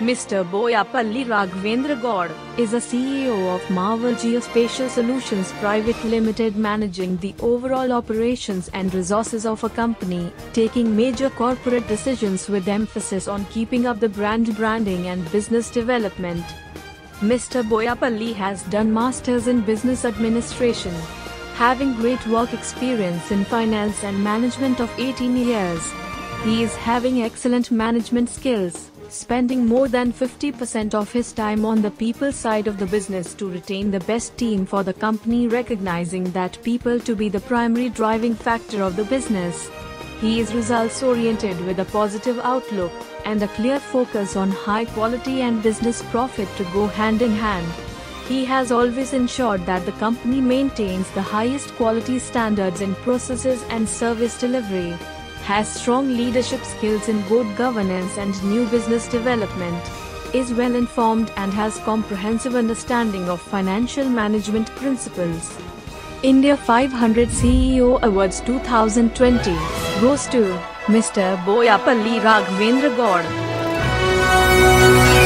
Mr. Boyapally Raghavendra Goud is a CEO of Marvel Geospatial Solutions Private Limited, managing the overall operations and resources of a company, taking major corporate decisions with emphasis on keeping up the branding and business development. Mr. Boyapally has done Masters in Business Administration, having great work experience in finance and management of 18 years. He is having excellent management skills, spending more than 50% of his time on the people side of the business to retain the best team for the company, recognizing that people to be the primary driving factor of the business. He is results-oriented with a positive outlook, and a clear focus on high quality and business profit to go hand in hand. He has always ensured that the company maintains the highest quality standards in processes and service delivery, has strong leadership skills in good governance and new business development, is well informed and has comprehensive understanding of financial management principles. India 500 CEO Awards 2020 goes to Mr. Boyapally Raghavendra Goud.